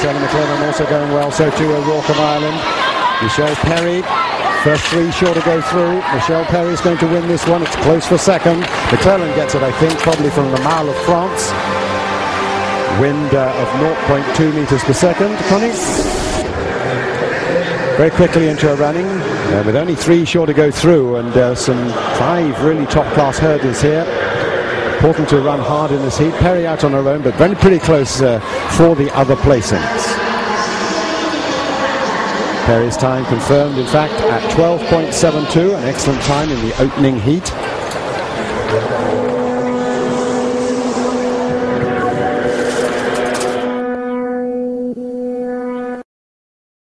Sarah McLennan also going well, so too O'Rourke of Ireland. Michelle Perry, first three sure to go through. Michelle Perry is going to win this one. It's close for second. McLennan gets it, I think, probably from the Mile of France. Wind of 0.2 metres per second, Connie. Very quickly into her running, with only three sure to go through, and some five really top-class hurdles here. Important to run hard in this heat. Perry out on her own, but very pretty close for the other placings. Perry's time confirmed, in fact, at 12.72, an excellent time in the opening heat.